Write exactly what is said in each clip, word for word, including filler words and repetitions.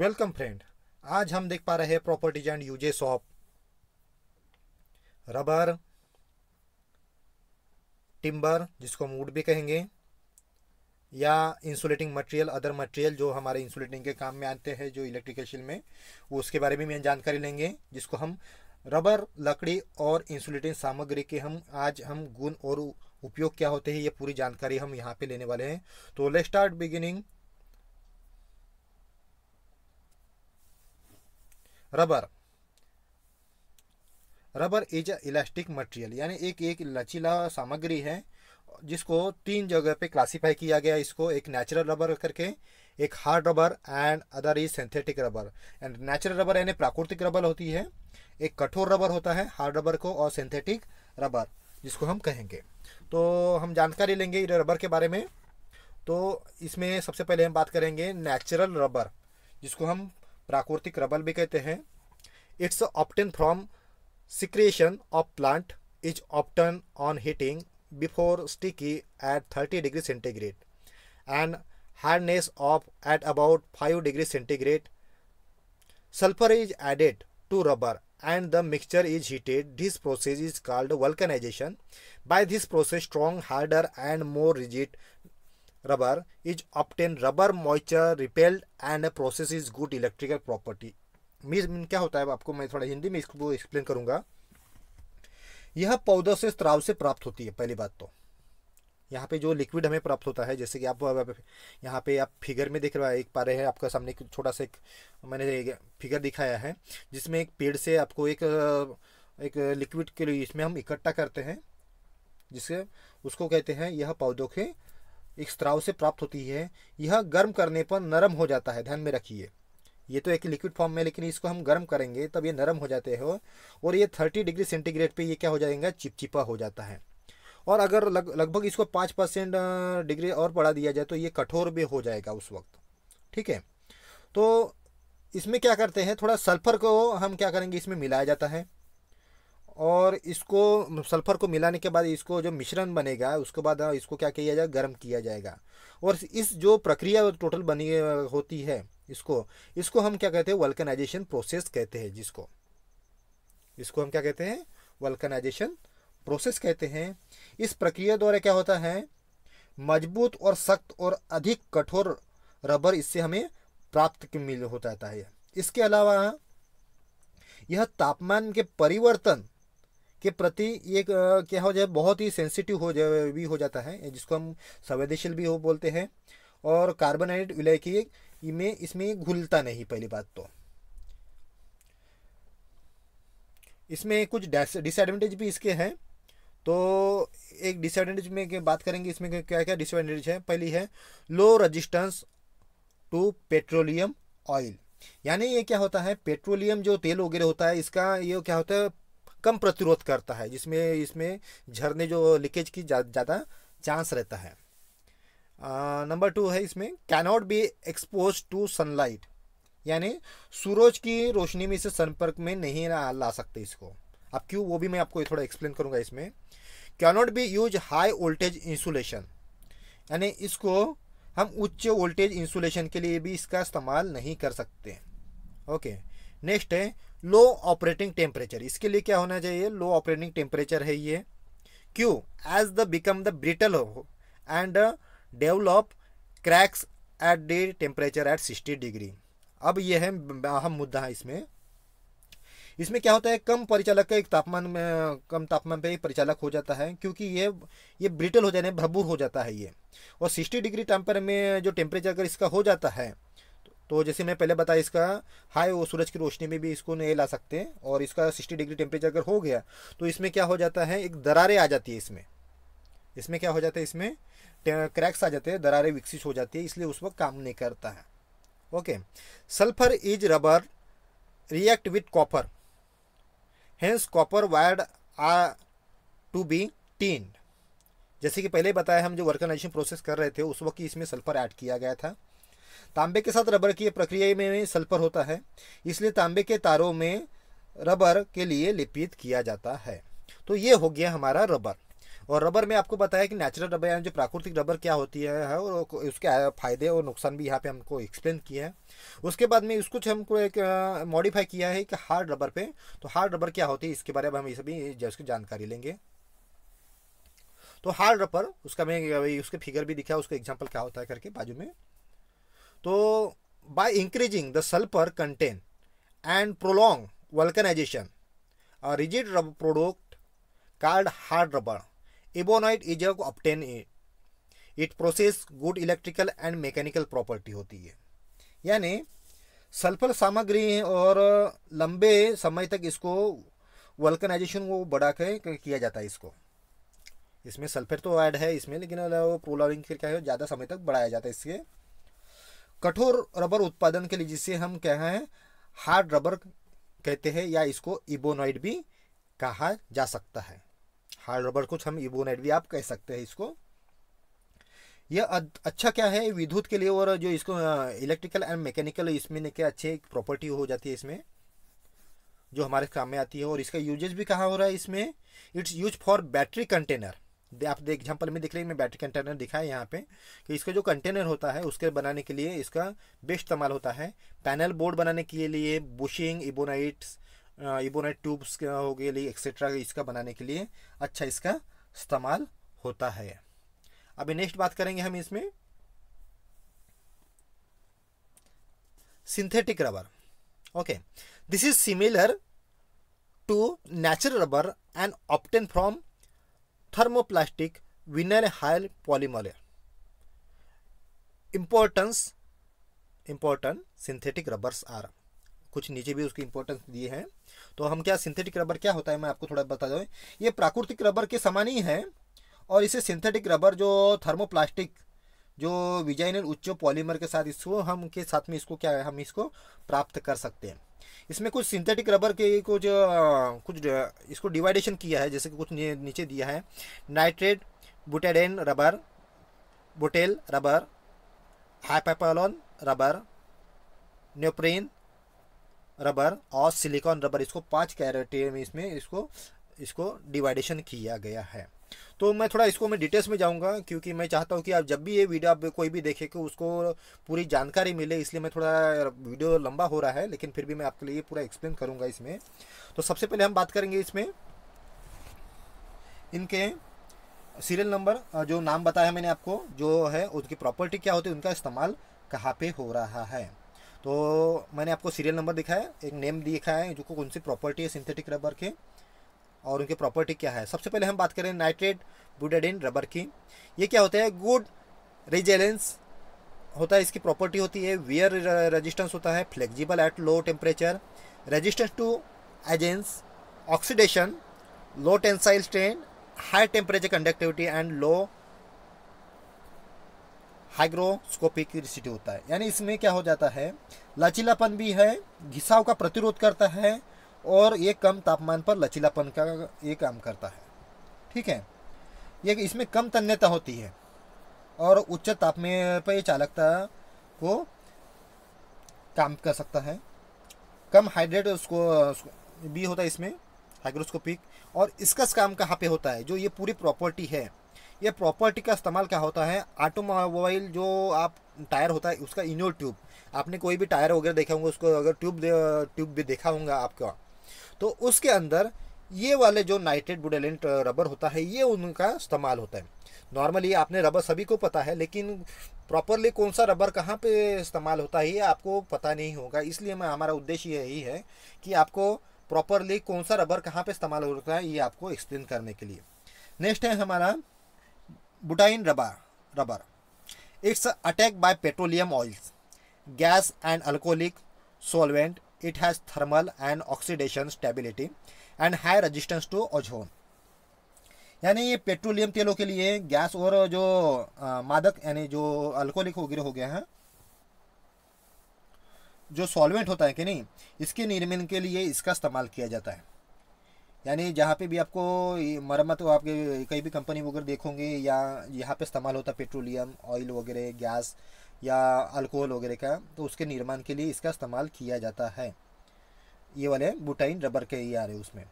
Welcome friend, आज हम देख पा रहे हैं properties and uses of rubber, timber जिसको हम वुड भी कहेंगे, या इंसुलेटिंग मटेरियल, अदर मटेरियल जो हमारे इंसुलेटिंग के काम में आते हैं जो इलेक्ट्रिकल फील्ड में, वो उसके बारे में हम जानकारी लेंगे, जिसको हम रबर, लकड़ी और इंसुलेटिंग सामग्री के हम आज हम गुण और उपयोग क्या होते हैं ये पूरी जानकारी हम यहाँ पे लेने वाले हैं। तो let's start beginning. Rubber rubber is a elastic material, यानी एक एक लचीला सामग्री है जिसको तीन जगह पे क्लासीफाई किया गया इसको, एक नेचुरल रबर करके, एक hard rubber and other is synthetic rubber. And natural rubber यानी प्राकृतिक रबर होती है, एक कठोर रबर होता है हार्ड रबर को, और सिंथेटिक रबर जिसको हम कहेंगे। तो हम जानकारी लेंगे रबर के बारे में। तो इसमें सबसे पहले हम बात करेंगे नेचुरल रबर, जिसको हम प्राकृतिक रबर भी कहते हैं। It's obtain from secretion of plant, is obtain on heating before sticky at thirty degree centigrade and hardness of at about five degree centigrade. Sulphur is added to rubber and the mixture is heated. This process is called vulcanization. By this process, strong, harder and more rigid rubber is obtained. Rubber moisture repelled and possesses good electrical property. Mean क्या होता है आपको मैं थोड़ा हिंदी में इसको explain करूँगा। यह पौधों से, स्त्राव से प्राप्त होती है। पहली बात तो यहाँ पे जो लिक्विड हमें प्राप्त होता है, जैसे कि आप यहाँ पे आप फिगर में देख रहे हैं, एक पा रहे हैं आपका सामने एक छोटा सा एक मैंने एक फिगर दिखाया है जिसमें एक पेड़ से आपको एक एक लिक्विड के लिए इसमें हम इकट्ठा करते हैं, जिससे उसको कहते हैं यह पौधों के एक स्त्राव से प्राप्त होती है। यह गर्म करने पर नरम हो जाता है, ध्यान में रखिए। ये तो एक लिक्विड फॉर्म में, लेकिन इसको हम गर्म करेंगे तब ये नरम हो जाते हैं, और ये थर्टी डिग्री सेंटीग्रेड पर ये क्या हो जाएगा, चिपचिपा हो जाता है। और अगर लग लगभग इसको पाँच परसेंट डिग्री और बढ़ा दिया जाए तो ये कठोर भी हो जाएगा उस वक्त, ठीक है। तो इसमें क्या करते हैं, थोड़ा सल्फ़र को हम क्या करेंगे इसमें मिलाया जाता है, और इसको सल्फ़र को मिलाने के बाद इसको जो मिश्रण बनेगा उसके बाद इसको क्या किया जाए, गर्म किया जाएगा। और इस जो प्रक्रिया टोटल बनी होती है इसको इसको हम क्या कहते हैं, वल्कनाइजेशन प्रोसेस कहते हैं, जिसको इसको हम क्या कहते हैं, वल्कनाइजेशन प्रोसेस कहते हैं। इस प्रक्रिया द्वारा क्या होता है, मजबूत और सख्त और अधिक कठोर रबर इससे हमें प्राप्त मिल हो जाता है। इसके अलावा यह तापमान के परिवर्तन के प्रति एक क्या हो जाए, बहुत ही सेंसिटिव हो जाए भी हो जाता है, जिसको हम संवेदनशील भी हो बोलते हैं। और कार्बोनेट विलय की में इसमें घुलता नहीं, पहली बात तो। इसमें कुछ डिसएडवांटेज भी इसके हैं। तो एक डिसएडवांटेज में बात करेंगे, इसमें क्या क्या डिसएडवांटेज है। पहली है low resistance to petroleum oil, यानी ये क्या होता है, पेट्रोलियम जो तेल वगैरह होता है इसका ये क्या होता है, कम प्रतिरोध करता है, जिसमें इसमें झरने जो लीकेज की ज़्यादा चांस रहता है। नंबर टू है इसमें cannot be expose to sunlight, यानी सूरज की रोशनी में इसे संपर्क में नहीं ला सकते इसको। अब क्यों, वो भी मैं आपको थोड़ा एक्सप्लेन करूँगा। इसमें can not be use high voltage insulation, यानी इसको हम उच्च वोल्टेज इंसुलेशन के लिए भी इसका इस्तेमाल नहीं कर सकते। ओके, नेक्स्ट है लो ऑपरेटिंग टेम्परेचर। इसके लिए क्या होना चाहिए, लो ऑपरेटिंग टेम्परेचर है ये। क्यों, as the become the brittle and develop cracks at the temperature at sixty degree. अब ये है अहम मुद्दा है इसमें। इसमें क्या होता है, कम परिचालक का एक तापमान में कम तापमान पे परिचालक हो जाता है, क्योंकि ये ये ब्रिटल हो जाने भरपूर हो जाता है ये। और सिक्सटी डिग्री टेम्पर में जो टेम्परेचर अगर इसका हो जाता है, तो जैसे मैं पहले बताया इसका हाई वो सूरज की रोशनी में भी इसको नहीं ला सकते, और इसका सिक्सटी डिग्री टेम्परेचर अगर हो गया तो इसमें क्या हो जाता है, एक दरारें आ जाती है इसमें। इसमें क्या हो जाता है, इसमें क्रैक्स आ जाते हैं, दरारें विकसित हो जाती है, इसलिए उस वक्त काम नहीं करता है। Okay, sulphur is rubber react with copper, hence copper wired are to be tinned. जैसे कि पहले बताया, हम जो वल्कनाइजेशन प्रोसेस कर रहे थे उस वक्त इसमें सल्फर ऐड किया गया था। तांबे के साथ रबर की प्रक्रिया में सल्फर होता है, इसलिए तांबे के तारों में रबर के लिए लिपित किया जाता है। तो ये हो गया हमारा रबर। और रबर में आपको बताया कि नेचुरल रबर यानी जो प्राकृतिक रबर क्या होती है और उसके फायदे और नुकसान भी यहाँ पे हमको एक्सप्लेन किया है। उसके बाद में इसको हमको एक मॉडिफाई किया है कि हार्ड रबर पे, तो हार्ड रबर क्या होती है इसके बारे में हम ये सभी उसकी जानकारी लेंगे। तो हार्ड रबर उसका मैं उसके फिगर भी दिखा उसका एग्जाम्पल क्या होता है करके बाजू में। तो by increasing the sulphur content and prolong vulcanisation rigid rubber product card hard rubber ebonite is obtain it it process good electrical and mechanical property होती है। यानी सल्फर सामग्री और लंबे समय तक इसको वल्कनाइजेशन को बढ़ा के किया जाता है। इसको इसमें सल्फेट तो ऐड है इसमें, लेकिन वो प्रोलॉन्ग क्या है ज़्यादा समय तक बढ़ाया जाता है। इसके कठोर रबर उत्पादन के लिए जिसे हम क्या है हार्ड रबर कहते हैं या इसको इबोनाइट भी कहा जा सकता है। हार्ड रबर कुछ हम इबोनाइट भी आप कह सकते हैं इसको। यह अच्छा क्या है विद्युत के लिए और जो इसको इलेक्ट्रिकल एंड मैकेनिकल इसमें क्या अच्छे प्रॉपर्टी हो जाती है इसमें जो हमारे काम में आती है। और इसका यूजेज भी कहाँ हो रहा है इसमें it's use for battery container. आप देख एग्जाम्पल में दिख रही है मैं बैटरी कंटेनर दिखाया यहाँ पे कि इसका जो कंटेनर होता है उसके बनाने के लिए इसका बेस्ट इस्तेमाल होता है। पैनल बोर्ड बनाने के लिए बुशिंग इबोनाइट्स इबोनाइट ट्यूब्स हो गए लिए एक्सेट्रा इसका बनाने के लिए अच्छा इसका इस्तेमाल होता है। अभी नेक्स्ट बात करेंगे हम इसमें synthetic rubber. Okay this is similar to natural rubber and obtain from thermoplastic vinyl high polymer. Importance important synthetic rubbers are कुछ नीचे भी उसकी इम्पोर्टेंस दिए हैं। तो हम क्या सिंथेटिक रबर क्या होता है मैं आपको थोड़ा बता दूँ। ये प्राकृतिक रबर के समान ही है और इसे सिंथेटिक रबर जो थर्मोप्लास्टिक जो विजाइनल उच्च पॉलीमर के साथ इसको हम के साथ में इसको क्या है हम इसको प्राप्त कर सकते हैं। इसमें कुछ सिंथेटिक रबर के कुछ कुछ इसको डिवाइडेशन किया है जैसे कि कुछ नीचे दिया है nitrate butadiene rubber butyl rubber हाइपालोन rubber neoprene rubber और सिलिकॉन रबर इसको पाँच कैरेक्टर में इसमें इसको इसको डिवाइडेशन किया गया है। तो मैं थोड़ा इसको मैं डिटेल्स में जाऊंगा क्योंकि मैं चाहता हूं कि आप जब भी ये वीडियो आप कोई भी देखे कि उसको पूरी जानकारी मिले, इसलिए मैं थोड़ा वीडियो लंबा हो रहा है लेकिन फिर भी मैं आपके लिए पूरा एक्सप्लेन करूंगा इसमें। तो सबसे पहले हम बात करेंगे इसमें इनके सीरियल नंबर जो नाम बताया मैंने आपको जो है उसकी प्रॉपर्टी क्या होती है उनका इस्तेमाल कहाँ पर हो रहा है। तो मैंने आपको सीरियल नंबर दिखाया एक नेम दिखा है जो कौन सी प्रॉपर्टी है सिंथेटिक रबर के और उनकी प्रॉपर्टी क्या है। सबसे पहले हम बात करें नाइट्रेट बुटाडेन रबर की। ये क्या होता है गुड रेजिलेंस होता है इसकी प्रॉपर्टी होती है वियर रेजिस्टेंस होता है flexible at low temperature resistance to agents oxidation low tensile strain high temperature conductivity and low hygroscopic resistivity होता है। यानी इसमें क्या हो जाता है लचीलापन भी है घिसाव का प्रतिरोध करता है और ये कम तापमान पर लचीलापन का ये काम करता है। ठीक है ये इसमें कम तन्यता होती है और उच्च तापमान पर चालकता को काम कर सकता है। कम हाइड्रेट उसको भी होता है इसमें हाइग्रोस्कोपिक और इसका काम कहाँ पे होता है जो ये पूरी प्रॉपर्टी है ये प्रॉपर्टी का इस्तेमाल क्या होता है ऑटोमोबाइल जो आप टायर होता है उसका इनोर ट्यूब आपने कोई भी टायर वगैरह देखा होगा उसको अगर ट्यूब ट्यूब भी देखा होगा आपका तो उसके अंदर ये वाले जो नाइट्रेट बुटाडेन रबर होता है ये उनका इस्तेमाल होता है। नॉर्मली आपने रबर सभी को पता है लेकिन प्रॉपरली कौन सा रबर कहाँ पे इस्तेमाल होता है ये आपको पता नहीं होगा, इसलिए मैं हमारा उद्देश्य यही है कि आपको प्रॉपरली कौन सा रबर कहाँ पे इस्तेमाल होता है ये आपको एक्सप्लेन करने के लिए। नेक्स्ट है हमारा बुटाइन rubber rubber it's attack by petroleum oils gas and alcoholic solvent it has thermal and oxidation stability and high resistance to ozone. यानी ये पेट्रोलियम तेलों के लिए गैस और जो आ, मादक यानी जो अल्कोहलिक वगैरह हो गया है जो सॉल्वेंट होता है कि नहीं इसके निर्माण के लिए इसका इस्तेमाल किया जाता है। यानी जहाँ पे भी आपको मरम्मत हो आपके कई भी कंपनी वगैरह देखोगे या यहाँ पे इस्तेमाल होता है पेट्रोलियम ऑयल वगैरह गैस या अल्कोहल वगैरह का तो उसके निर्माण के लिए इसका इस्तेमाल किया जाता है। ये वाले बुटाइन रबर के ये आ रहे उसमें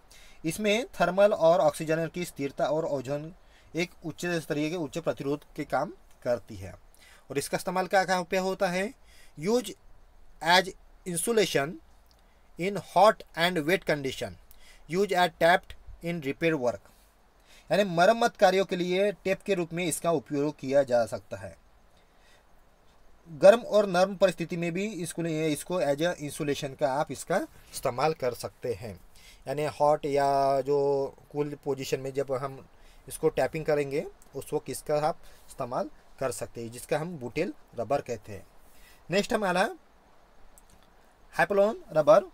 इसमें थर्मल और ऑक्सीजन की स्थिरता और ओजोन एक उच्च स्तरीय के उच्च प्रतिरोध के काम करती है। और इसका इस्तेमाल क्या कहाँ पे होता है? Use as insulation in hot and wet condition, use as taped in repair work, यानी मरम्मत कार्यों के लिए टेप के रूप में इसका उपयोग किया जा सकता है। गर्म और नर्म परिस्थिति में भी इसको इसको एज ए इंसुलेशन का आप इसका इस्तेमाल कर सकते हैं। यानी हॉट या जो कूल पोजीशन में जब हम इसको टैपिंग करेंगे उस वक्त इसका आप इस्तेमाल कर सकते हैं, जिसका हम बुटिल रबर कहते हैं। नेक्स्ट हमारा हाइपलॉन रबर,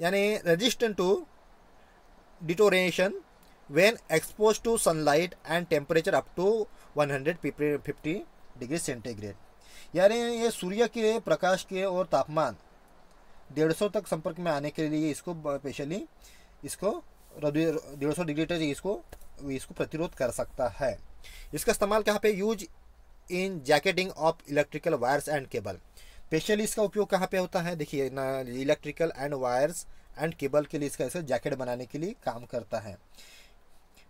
यानी resistant to deterioration when expose to sunlight and temperature up to एक सौ पचास डिग्री सेंटीग्रेड, यानी ये सूर्य के प्रकाश के और तापमान डेढ़ सौ तक संपर्क में आने के लिए इसको स्पेशली इसको डेढ़ सौ डिग्री तक इसको इसको प्रतिरोध कर सकता है। इसका इस्तेमाल कहाँ पे? Use in jacketing of electrical wires and cable, specially इसका उपयोग कहाँ पे होता है? देखिए ना, electrical and wires and cable के लिए इसका ऐसे जैकेट बनाने के लिए काम करता है।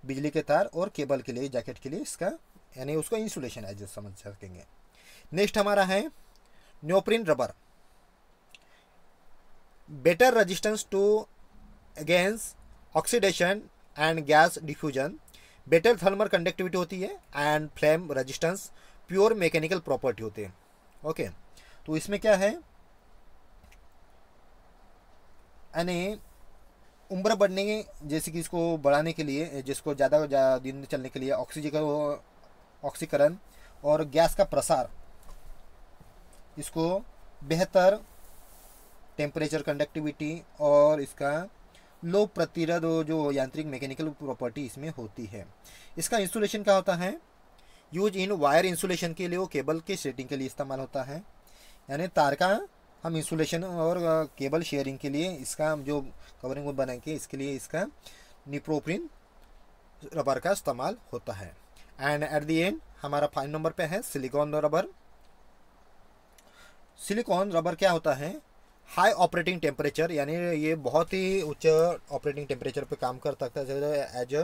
बिजली के तार और केबल के लिए जैकेट के लिए इसका, यानी उसको इंसुलेशन है जो समझ सकेंगे। नेक्स्ट हमारा है neoprene rubber, better resistance to against oxidation and gas diffusion, better thermal conductivity होती है and flame resistance, pure mechanical property होते हैं। ओके, तो इसमें क्या है, यानी उम्र बढ़ने, जैसे कि इसको बढ़ाने के लिए, जिसको ज़्यादा जा, दिन चलने के लिए ऑक्सीजन ऑक्सीकरण और गैस का प्रसार, इसको बेहतर टेम्परेचर कंडक्टिविटी और इसका लो प्रतिरोध जो यांत्रिक मैकेनिकल प्रॉपर्टी इसमें होती है। इसका इंसुलेशन क्या होता है? यूज इन वायर इंसुलेशन के लिए, वो केबल के सेटिंग के लिए इस्तेमाल होता है। यानी तार का हम इंसुलेशन और केबल शेयरिंग के लिए इसका जो कवरिंग वो बना के इसके लिए इसका निप्रोप्रीन रबर का इस्तेमाल होता है। एंड एट दी एंड हमारा फाइव नंबर पे है सिलिकॉन रबर। सिलिकॉन रबर क्या होता है? हाई ऑपरेटिंग टेम्परेचर, यानी ये बहुत ही उच्च ऑपरेटिंग टेम्परेचर पे काम कर सकता है। As a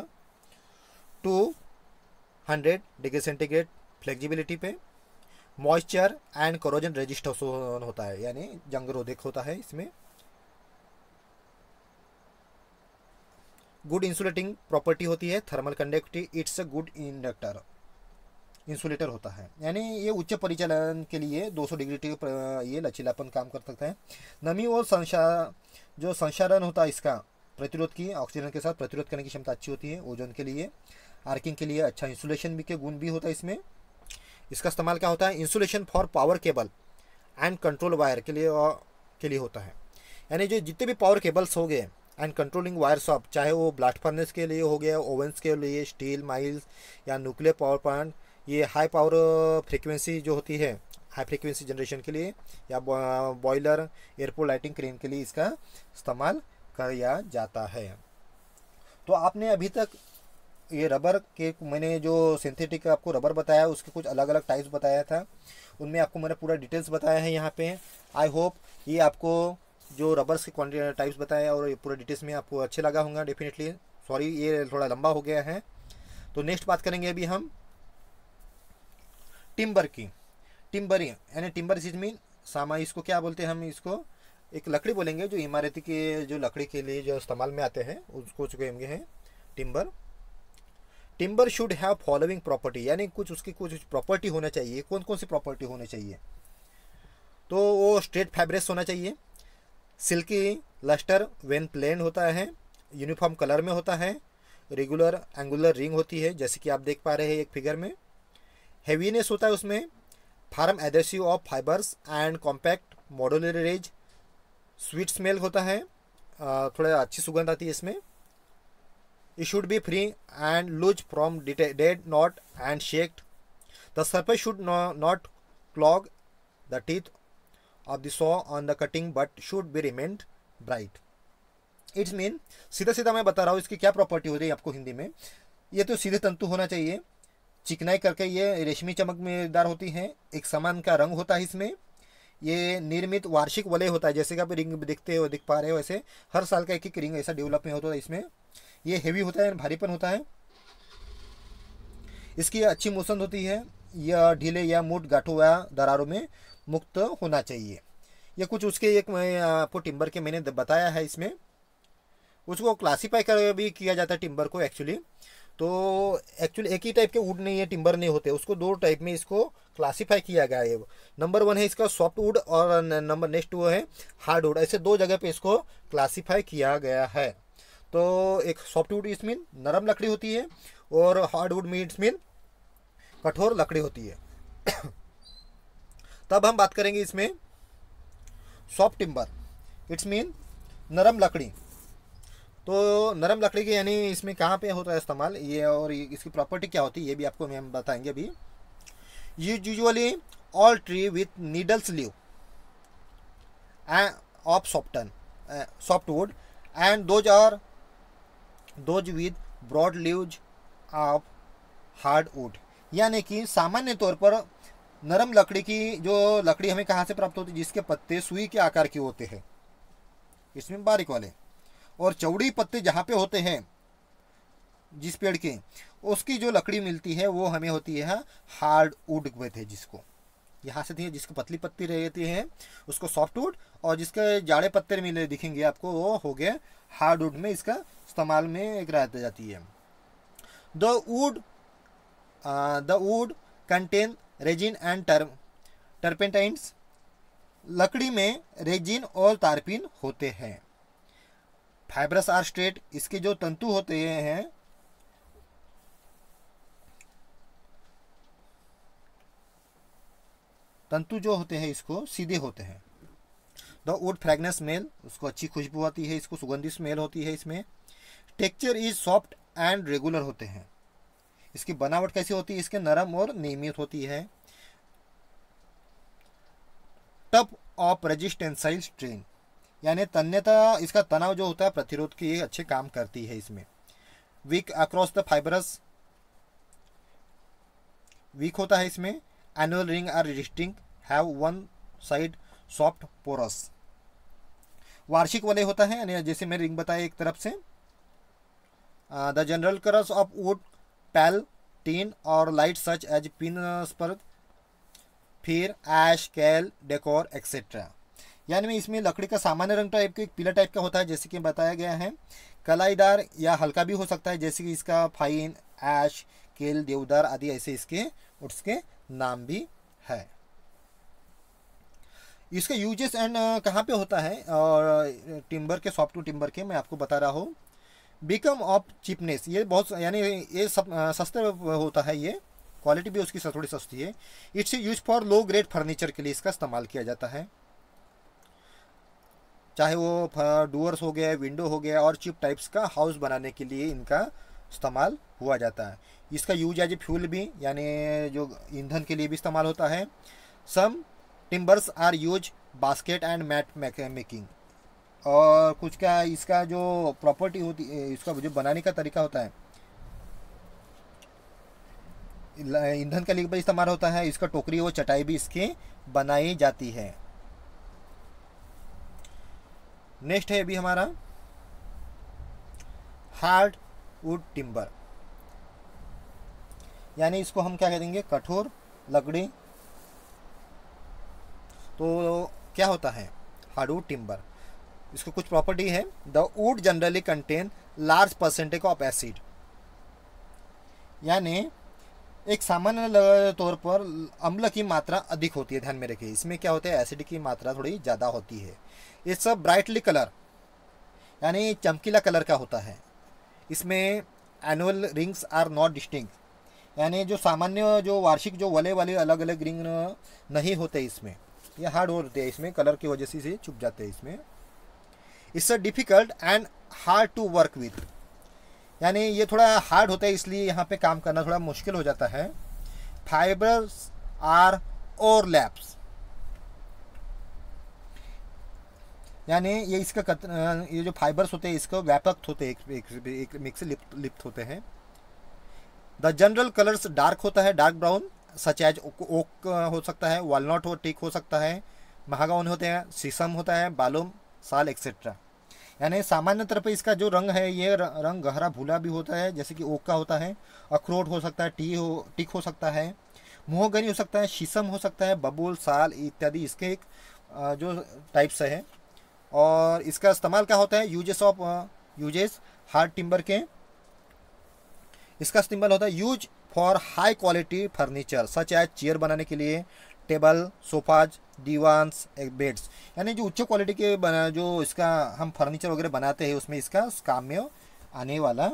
two hundred degree centigrade flexibility पे, मॉइस्चर एंड करोजन रेजिस्ट होता है, यानी जंग रोधक होता है इसमें। गुड इंसुलेटिंग प्रॉपर्टी होती है, thermal conductivity, it's a good inductor, insulator होता है। यानी ये उच्च परिचालन के लिए दो सौ डिग्री ये लचीलापन काम कर सकता है। नमी और संसार जो संसारण होता है इसका प्रतिरोध की, ऑक्सीजन के साथ प्रतिरोध करने की क्षमता अच्छी होती है। ओजोन के लिए, आर्किंग के लिए अच्छा इंसुलेशन भी के गुण भी होता है इसमें। इसका इस्तेमाल क्या होता है? Insulation for power cable and control wire के लिए के लिए होता है। यानी जो जितने भी पावर केबल्स हो गए एंड कंट्रोलिंग वायर शॉप, चाहे वो ब्लास्ट फर्नेस के लिए हो गया, ओवन्स के लिए, स्टील माइल्स या न्यूक्लियर पावर प्लांट, ये हाई पावर फ्रीक्वेंसी जो होती है, हाई फ्रीक्वेंसी जनरेशन के लिए, या बॉयलर, एयरपोर्ट लाइटिंग, क्रेन के लिए इसका इस्तेमाल किया जाता है। तो आपने अभी तक ये रबर के, मैंने जो सिंथेटिक आपको रबर बताया उसके कुछ अलग अलग टाइप्स बताया था, उनमें आपको मैंने पूरा डिटेल्स बताया है यहाँ पे। आई होप ये आपको जो रबर्स के क्वान्टिटी टाइप्स बताया और पूरा डिटेल्स में आपको अच्छे लगा होगा डेफिनेटली। सॉरी ये थोड़ा लंबा हो गया है। तो नेक्स्ट बात करेंगे अभी हम टिम्बर की। टिम्बर यानी टिम्बर इज मीन सामा, इसको क्या बोलते हैं हम? इसको एक लकड़ी बोलेंगे जो इमारती के जो लकड़ी के लिए जो इस्तेमाल में आते हैं उसको चुकेंगे हैं timber. Timber should have following property, यानी कुछ उसकी कुछ प्रॉपर्टी होना चाहिए। कौन कौन सी प्रॉपर्टी होनी चाहिए? तो वो स्ट्रेट फैब्रिक्स होना चाहिए, सिल्की लस्टर वेन प्लेन होता है, यूनिफॉर्म कलर में होता है, रेगुलर एंगुलर रिंग होती है जैसे कि आप देख पा रहे हैं एक फिगर में, हेवीनेस होता है उसमें, firm adhesive of fibres and compact modular rays, sweet smell होता है, थोड़ा अच्छी सुगंध आती है इसमें। It should be free and loose from dead knot and shaked, the surface should not clog the teeth of the saw on the cutting but should be remained bright. It's mean सीधा सीधा मैं बता रहा हूँ इसकी क्या property हो रही है आपको हिंदी में। ये तो सीधे तंतु होना चाहिए, चिकनाई करके ये रेशमी चमकदार होती हैं, एक समान का रंग होता है इसमें, ये निर्मित वार्षिक वलय होता है जैसे कि आप रिंग देखते हो दिख पा रहे हो वैसे हर साल का एक एक रिंग ऐसा डेवलप में होता है इसमें। ये हेवी होता है, भारीपन होता है, इसकी अच्छी मोशन होती है। यह ढीले या मोट गांठों या दरारों में मुक्त होना चाहिए। यह कुछ उसके एक मैं आपको टिम्बर के मैंने बताया है, इसमें उसको क्लासीफाई कर भी किया जाता है टिम्बर को एक्चुअली। तो एक्चुअली एक ही टाइप के वुड नहीं है, टिम्बर नहीं होते, उसको दो टाइप में इसको क्लासीफाई किया गया है। नंबर वन है इसका सॉफ्ट वुड और नंबर नेक्स्ट वो है हार्ड वुड, ऐसे दो जगह पे इसको क्लासीफाई किया गया है। तो एक सॉफ्ट वुड इसमें नरम लकड़ी होती है और हार्ड वुड में इसमें कठोर लकड़ी होती है। तब हम बात करेंगे इसमें सॉफ्ट टिम्बर, इट्स मीन नरम लकड़ी। तो नरम लकड़ी के यानी इसमें कहाँ पे होता है इस्तेमाल, ये और इसकी प्रॉपर्टी क्या होती है ये भी आपको हम बताएंगे अभी। Usually all tree with needle sleeve of soften softwood and those are those with broad leaves of hardwood. यानी कि सामान्य तौर पर नरम लकड़ी की जो लकड़ी हमें कहाँ से प्राप्त होती है, जिसके पत्ते सुई के आकार के होते हैं, इसमें बारीक वाले और चौड़ी पत्ते जहाँ पे होते हैं जिस पेड़ के, उसकी जो लकड़ी मिलती है वो हमें होती है हार्ड वुड कहते हैं जिसको। यहाँ से देखिए जिसकी पतली पत्ती रहती है उसको सॉफ्ट वुड, और जिसके जाड़े पत्ते मिले दिखेंगे आपको वो हो गया हार्ड वुड में इसका इस्तेमाल में एक रहती जाती है। The wood the wood contain resin and turpentines, लकड़ी में रेजिन और तारपीन होते हैं। फाइब्रस आर स्ट्रेट, इसके जो तंतु होते हैं तंतु जो होते हैं इसको सीधे होते हैं। द वुड फ्रेगनेंस स्मेल, उसको अच्छी खुशबू आती है, इसको सुगंधित स्मेल होती है। इसमें texture is soft and regular होते हैं, इसकी बनावट कैसी होती है, इसके नरम और नियमित होती है। टफ ऑफ रेजिस्टेंसाइल स्ट्रेन, यानी तन्यता, इसका तनाव जो होता है प्रतिरोध के अच्छे काम करती है इसमें। Weak across the fibres, weak होता है इसमें। Annual ring are distinct, have one side soft porous, वार्षिक वाले होता है, यानी जैसे मैंने रिंग बताया एक तरफ से। The general colours of wood pale tin और light such as pine spruce fir ash कैल डेकोर एक्सेट्रा। यानी इसमें लकड़ी का सामान्य रंग टाइप के एक पीला टाइप का होता है जैसे कि बताया गया है, कलाईदार या हल्का भी हो सकता है जैसे कि इसका फाइन, ऐश, केल, देवदार आदि, ऐसे इसके उसके नाम भी है। इसका यूजेस एंड कहाँ पे होता है और टिम्बर के सॉफ्ट टिम्बर के मैं आपको बता रहा हूँ। बिकम ऑफ चीपनेस, ये बहुत यानी ये सब सस्ते होता है, ये क्वालिटी भी उसकी थोड़ी सस्ती है। It's use for low grade furniture के लिए इसका इस्तेमाल किया जाता है, चाहे वो डोर्स हो गया, विंडो हो गया और चिप टाइप्स का हाउस बनाने के लिए इनका इस्तेमाल हुआ जाता है। इसका यूज एज ए फ्यूल भी, यानी जो ईंधन के लिए भी इस्तेमाल होता है। Some timbers are use basket and mat making, और कुछ का इसका जो प्रॉपर्टी होती है, इसका जो बनाने का तरीका होता है, ईंधन के लिए भी इस्तेमाल होता है। इसका टोकरी और चटाई भी इसके बनाई जाती है। नेक्स्ट है अभी हमारा हार्ड वुड टिम्बर, यानी इसको हम क्या कहेंगे, कठोर लकड़ी। तो क्या होता है हार्ड वुड टिम्बर, इसको कुछ प्रॉपर्टी है। The wood generally contain large percentage of acid, यानी एक सामान्य तौर पर अम्ल की मात्रा अधिक होती है, ध्यान में रखिए। इसमें क्या होता है, एसिड की मात्रा थोड़ी ज़्यादा होती है। इट्स अ ब्राइटली कलर, यानी चमकीला कलर का होता है। इसमें annual rings are not distinct, यानी जो सामान्य जो वार्षिक जो वाले वाले अलग अलग रिंग नहीं होते इसमें, ये हार्ड होते हैं, इसमें कलर की वजह से इसे छुप जाते हैं इसमें। It's a difficult and hard to work with, यानी ये थोड़ा हार्ड होता है इसलिए यहाँ पे काम करना थोड़ा मुश्किल हो जाता है। फाइबर्स आर ओवरलैप्स, यानी ये इसका कत, ये जो फाइबर्स होते हैं इसको व्यापक होते हैं, एक, एक, एक मिक्स लिप्त लिप्त होते हैं। द जनरल कलर्स डार्क होता है, dark brown, such as oak हो सकता है, वॉलनट हो, टीक हो सकता है, महागाउन होते हैं, शीशम होता है, बालूम, साल एक्सेट्रा। यानी सामान्यतः पर इसका जो रंग है ये रंग गहरा भूरा भी होता है, जैसे कि ओक का होता है, अखरोट हो सकता है, टी हो टिक हो सकता है, मोहगनी हो सकता है, शीशम हो सकता है, बबूल, साल इत्यादि इसके एक जो टाइप्स है। और इसका इस्तेमाल क्या होता है, uses of uses hard timber के, इसका इस्तेमाल होता है use for high quality furniture such as chair बनाने के लिए, टेबल, सोफाज, दीवान्स, बेड्स, यानी जो उच्च क्वालिटी के बना जो इसका हम फर्नीचर वगैरह बनाते हैं उसमें इसका उस काम में आने वाला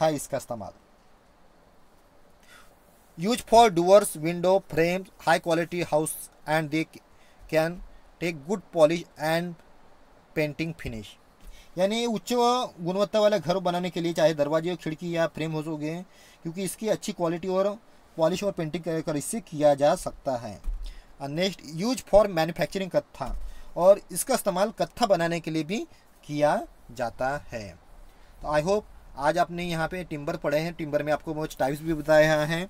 है इसका इस्तेमाल। Use for doors, window, frames, high quality house and they can take good polish and painting finish, यानी उच्च गुणवत्ता वाला घर बनाने के लिए चाहे दरवाजे, खिड़की या फ्रेम हो गए, क्योंकि इसकी अच्छी क्वालिटी और पॉलिश और पेंटिंग कर इससे किया जा सकता है। नेक्स्ट, यूज फॉर मैन्युफैक्चरिंग कत्था, और इसका इस्तेमाल कत्था बनाने के लिए भी किया जाता है। तो आई होप आज आपने यहाँ पे टिम्बर पढ़े हैं, टिम्बर में आपको कुछ टाइप्स भी बताया है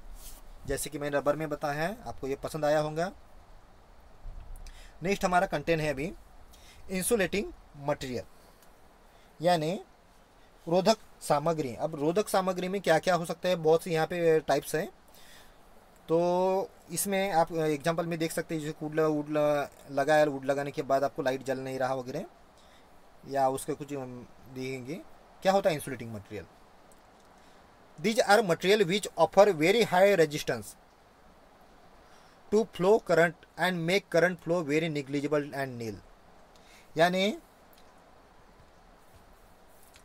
जैसे कि मैंने रबर में बताया है, आपको ये पसंद आया होगा। नेक्स्ट हमारा कंटेंट है अभी इंसुलेटिंग मटेरियल यानी रोधक सामग्री। अब रोधक सामग्री में क्या क्या हो सकता है, बहुत सी यहाँ पे टाइप्स हैं, तो इसमें आप एग्जांपल में देख सकते हैं, जैसे वुड वुड लगाया, वुड लगाने के बाद आपको लाइट जल नहीं रहा वगैरह, या उसके कुछ देखेंगे क्या होता है insulating material. These are material which offer very high resistance to flow current and make current flow very negligible and nil, यानी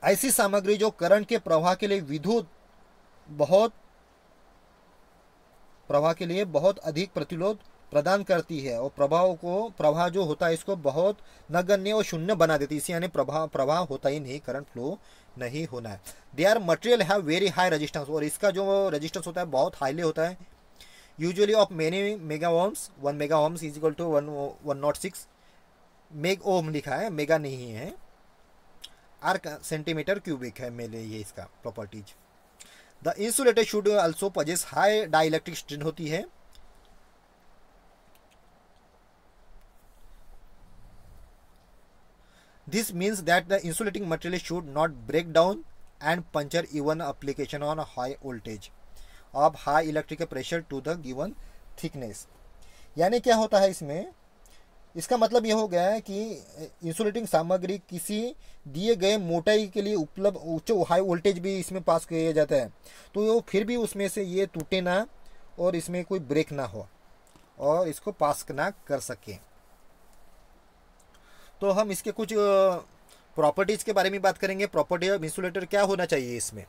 ऐसी सामग्री जो करंट के प्रवाह के लिए विद्युत बहुत प्रवाह के लिए बहुत अधिक प्रतिरोध प्रदान करती है और प्रभाव को प्रवाह जो होता है इसको बहुत नगण्य और शून्य बना देती है, इसी यानी प्रभाव प्रवाह होता ही नहीं, करंट फ्लो नहीं होना है। They are material have very high resistance, और इसका जो रेजिस्टेंस होता है बहुत हाईली होता है, usually of many mega ohms, one mega ohms is equal to one one nought six meg ohm लिखा है, मेगा नहीं है, आर सेंटीमीटर क्यूबिक है मेले ये इसका properties. The insulator should also possess high dielectric strength होती है, this means that the insulating material should not break down and puncture even application on high voltage of high electrical pressure to the given thickness, यानी क्या होता है इसमें, इसका मतलब यह हो गया है कि इंसुलेटिंग सामग्री किसी दिए गए मोटाई के लिए उपलब्ध उच्च हाई वोल्टेज भी इसमें पास किया जाता है तो फिर भी उसमें से ये टूटे ना और इसमें कोई ब्रेक ना हो और इसको पास ना कर सके। तो हम इसके कुछ प्रॉपर्टीज़ के बारे में बात करेंगे, प्रॉपर्टी ऑफ इंसुलेटर क्या होना चाहिए, इसमें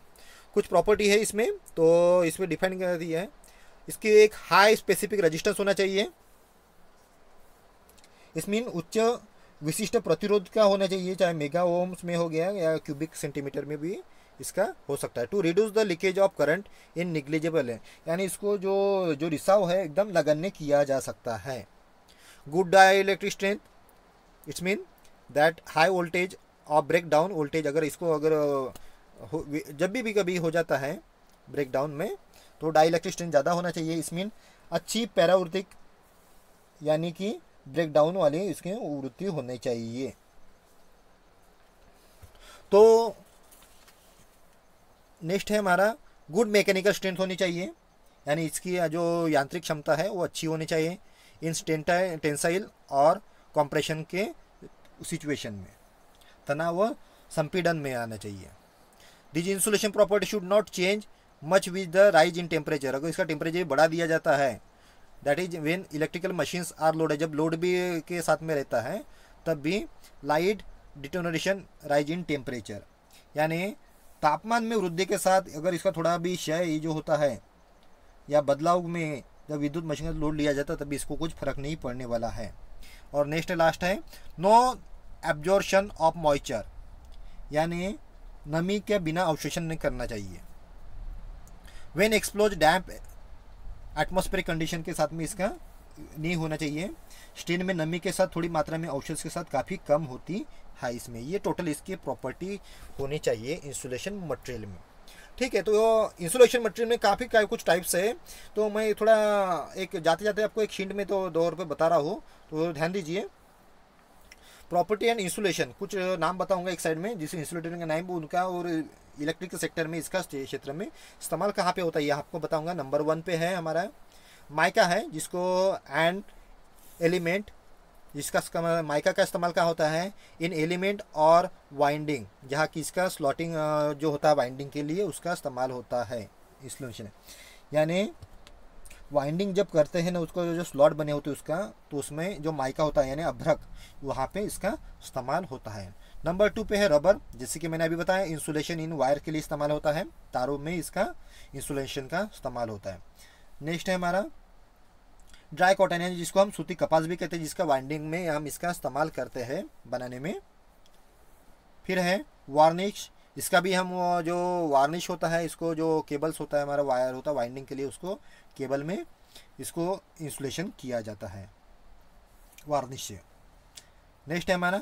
कुछ प्रॉपर्टी है इसमें, तो इसमें डिफाइन कर दिया है, इसकी एक हाई स्पेसिफिक रेजिस्टेंस होना चाहिए, इसमें उच्च विशिष्ट प्रतिरोध का होना चाहिए, चाहे मेगा ओम्स में हो गया या क्यूबिक सेंटीमीटर में भी इसका हो सकता है। To reduce the leakage of current in negligible है, यानी इसको जो जो रिसाव है एकदम नगण्य किया जा सकता है। Good dielectric strength, it's mean that high voltage और ब्रेक डाउन वोल्टेज अगर इसको अगर हो, जब भी, भी कभी हो जाता है ब्रेक डाउन में तो डाई इलेक्ट्रिक स्ट्रेंथ ज़्यादा होना चाहिए। इसमें अच्छी पैरावृत्तिक यानी कि ब्रेकडाउन वाले इसके वृत्ति होने चाहिए। तो नेक्स्ट है हमारा गुड मैकेनिकल स्ट्रेंथ होनी चाहिए, यानी इसकी जो यांत्रिक क्षमता है वो अच्छी होनी चाहिए इंस्टेंटाइल टेंसाइल और कंप्रेशन के सिचुएशन में, तनाव व संपीड़न में आना चाहिए। These insulation property should not change much with the rise in temperature, अगर इसका टेम्परेचर बढ़ा दिया जाता है that is when electrical machines are loaded, जब लोड भी के साथ में रहता है तब भी light detonation rise in temperature, यानी तापमान में वृद्धि के साथ अगर इसका थोड़ा भी क्षय जो होता है या बदलाव में जब विद्युत मशीन का लोड लिया जाता है तभी इसको कुछ फर्क नहीं पड़ने वाला है। और नेक्स्ट लास्ट है नो एब्जॉर्प्शन ऑफ मॉइस्चर, यानी नमी के बिना अवशोषण नहीं करना चाहिए। When exposed damp atmospheric condition के साथ में इसका नहीं होना चाहिए। स्टील में नमी के साथ थोड़ी मात्रा में अवशेष के साथ काफ़ी कम होती है इसमें। ये टोटल इसकी प्रॉपर्टी होनी चाहिए इंसुलेशन मटेरियल में। ठीक है, तो इंसुलेशन मटेरियल में काफ़ी कुछ टाइप्स है, तो मैं थोड़ा एक जाते जाते आपको एक हिंट में तो दो रुपये बता रहा हूँ, तो ध्यान दीजिए। प्रॉपर्टी एंड इंसुलेशन, कुछ नाम बताऊंगा एक साइड में जिस इंसुलेटर का नाम उनका, और इलेक्ट्रिक सेक्टर में इसका क्षेत्र में इस्तेमाल कहाँ पे होता है ये आपको बताऊंगा। नंबर वन पे है हमारा माइका है, जिसको एंड एलिमेंट, जिसका माइका का इस्तेमाल कहाँ होता है, इन एलिमेंट और वाइंडिंग, जहाँ कि इसका स्लॉटिंग जो होता है वाइंडिंग के लिए उसका इस्तेमाल होता है इंसुलेशन। यानी वाइंडिंग जब करते हैं ना उसको जो स्लॉट बने होते हैं उसका, तो उसमें जो माइका होता है यानी अभ्रक, वहाँ पे इसका इस्तेमाल होता है। नंबर टू पे है रबर, जैसे कि मैंने अभी बताया इंसुलेशन इन वायर के लिए इस्तेमाल होता है, तारों में इसका इंसुलेशन का इस्तेमाल होता है। नेक्स्ट है हमारा ड्राई कॉटन है, जिसको हम सूती कपास भी कहते हैं, जिसका वाइंडिंग में हम इसका इस्तेमाल करते हैं बनाने में। फिर है वार्निश, इसका भी हम जो वार्निश होता है इसको, जो केबल्स होता है हमारा वायर होता है वाइंडिंग के लिए, उसको केबल में इसको इंसुलेशन किया जाता है वार्निश से। नेक्स्ट है हमारा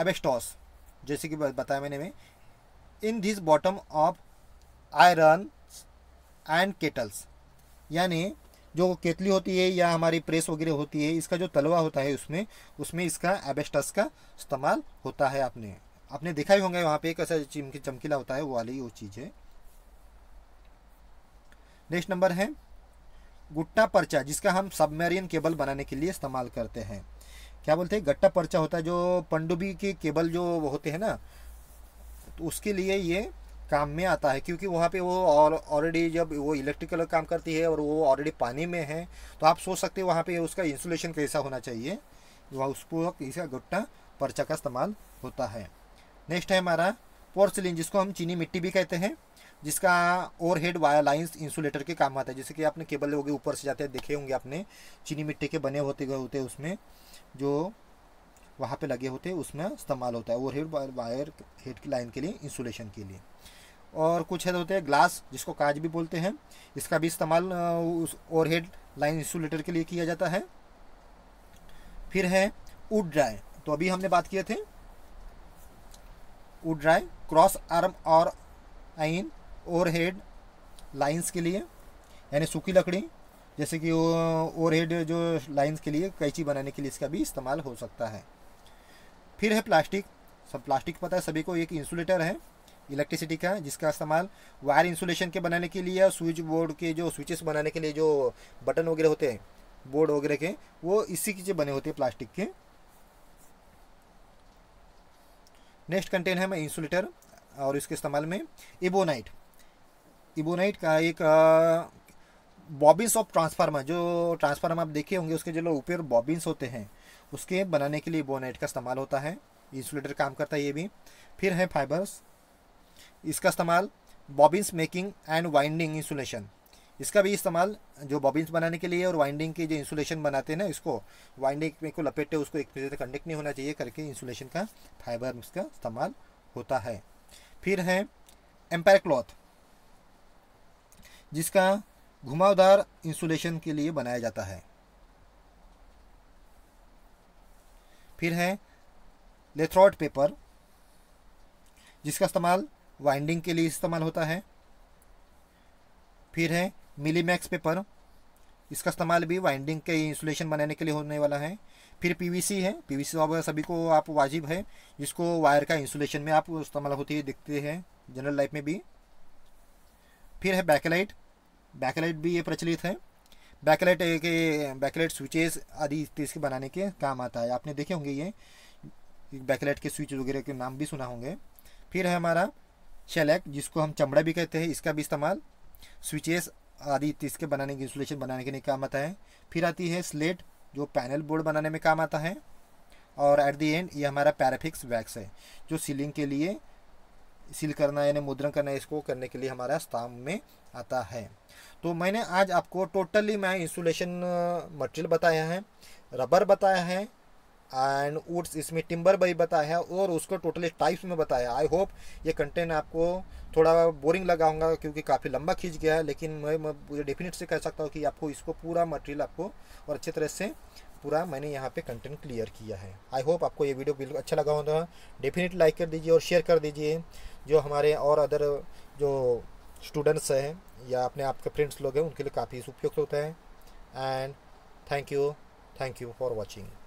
एबेस्टॉस, जैसे कि बताया मैंने में in this bottom of iron and kettles, यानी जो केतली होती है या हमारी प्रेस वगैरह होती है, इसका जो तलवा होता है उसमें उसमें इसका एबेस्टॉस का इस्तेमाल होता है। आपने आपने देखा ही होंगे वहाँ पे एक ऐसा चमकी चमकीला होता है, वो वाली वो चीज़ है। नेक्स्ट नंबर है गुट्टा पर्चा, जिसका हम सबमरीन केबल बनाने के लिए इस्तेमाल करते हैं। क्या बोलते हैं, गट्टा पर्चा होता है, जो पनडुब्बी के केबल जो होते हैं ना, तो उसके लिए ये काम में आता है, क्योंकि वहाँ पे वो ऑलरेडी जब वो इलेक्ट्रिकल काम करती है और वो ऑलरेडी पानी में है, तो आप सोच सकते हो वहाँ पे उसका इंसुलेशन कैसा होना चाहिए, वह उसको इसका गट्टा पर्चा का इस्तेमाल होता है। नेक्स्ट है हमारा पोर्सिलिन, जिसको हम चीनी मिट्टी भी कहते हैं, जिसका ओवरहेड वायर लाइंस इंसुलेटर के काम आता है। जैसे कि आपने केबल होगी ऊपर से जाते हैं देखे होंगे आपने, चीनी मिट्टी के बने होते होते उसमें जो वहाँ पे लगे होते हैं उसमें इस्तेमाल होता है ओवरहेड वायर हेड की लाइन के लिए इंसुलेशन के लिए। और कुछ है होते हैं ग्लास, जिसको कांच भी बोलते हैं, इसका भी इस्तेमाल उस ओवरहेड लाइन इंसुलेटर के लिए किया जाता है। फिर है वुड ड्राई, तो अभी हमने बात किए थे वुड ड्राई क्रॉस आर्म और आइन ओवरहेड लाइंस के लिए, यानी सूखी लकड़ी, जैसे कि वो ओवरहेड जो लाइंस के लिए कैंची बनाने के लिए इसका भी इस्तेमाल हो सकता है। फिर है प्लास्टिक, सब प्लास्टिक पता है सभी को एक इंसुलेटर है इलेक्ट्रिसिटी का, जिसका इस्तेमाल वायर इंसुलेशन के बनाने के लिए, स्विच बोर्ड के जो स्विचेस बनाने के लिए जो बटन वगैरह होते हैं बोर्ड वगैरह के, वो इसी के बने होते हैं प्लास्टिक के। नेक्स्ट कंटेन है मैं इंसुलेटर और इसके इस्तेमाल में एबोनाइट, एबोनाइट का एक बॉबिन्स ऑफ ट्रांसफार्मर, जो ट्रांसफार्मर आप देखे होंगे उसके जो ऊपर बॉबिन्स होते हैं उसके बनाने के लिए एबोनाइट का इस्तेमाल होता है, इंसुलेटर काम करता है ये भी। फिर है फाइबर्स, इसका इस्तेमाल bobbins making and winding insulation, इसका भी इस्तेमाल जो बॉबिन्स बनाने के लिए और वाइंडिंग के जो इंसुलेशन बनाते हैं ना, इसको वाइंडिंग को लपेटे उसको एक दूसरे से कनेक्ट नहीं होना चाहिए करके इंसुलेशन का फाइबर इसका इस्तेमाल होता है। फिर है एम्पायर क्लॉथ, जिसका घुमावदार इंसुलेशन के लिए बनाया जाता है। फिर है लेथ्रॉट पेपर, जिसका इस्तेमाल वाइंडिंग के लिए इस्तेमाल होता है। फिर है मिलीमैक्स पेपर, इसका इस्तेमाल भी वाइंडिंग के इंसुलेशन बनाने के लिए होने वाला है। फिर पीवीसी है, पीवीसी अब सभी को आप वाजिब है, जिसको वायर का इंसुलेशन में आप इस्तेमाल होती है देखते हैं जनरल लाइफ में भी। फिर है बैकलाइट, बैकलाइट भी ये प्रचलित है, बैकलाइट के बैकलाइट स्विचेस आदि इसके बनाने के काम आता है, आपने देखे होंगे ये बैकलाइट के स्विच वगैरह के नाम भी सुना होंगे। फिर है हमारा शेलैक, जिसको हम चमड़ा भी कहते हैं, इसका भी इस्तेमाल स्विचेस आदि इसके बनाने के इंसुलेशन बनाने के लिए काम आता है। फिर आती है स्लेट, जो पैनल बोर्ड बनाने में काम आता है। और एट दी एंड ये हमारा पैराफिक्स वैक्स है, जो सीलिंग के लिए सील करना यानी मुद्रण करना इसको करने के लिए हमारा काम में आता है। तो मैंने आज आपको टोटली मैं इंसुलेशन मटेरियल बताया है, रबर बताया है एंड वुड्स, इसमें टिम्बर भी बताया है और उसको टोटली टाइप्स में बताया। आई होप ये कंटेंट आपको थोड़ा बोरिंग लगा होगा क्योंकि काफ़ी लंबा खींच गया है, लेकिन मैं मैं डेफिनेट से कह सकता हूँ कि आपको इसको पूरा मटेरियल आपको और अच्छे तरह से पूरा मैंने यहाँ पे कंटेंट क्लियर किया है। आई होप आपको ये वीडियो बिल्कुल अच्छा लगा होगा, डेफिनेट लाइक कर दीजिए और शेयर कर दीजिए, जो हमारे और अदर जो स्टूडेंट्स हैं या अपने आपके फ्रेंड्स लोग हैं उनके लिए काफ़ी उपयुक्त होता है। And thank you thank you for watching.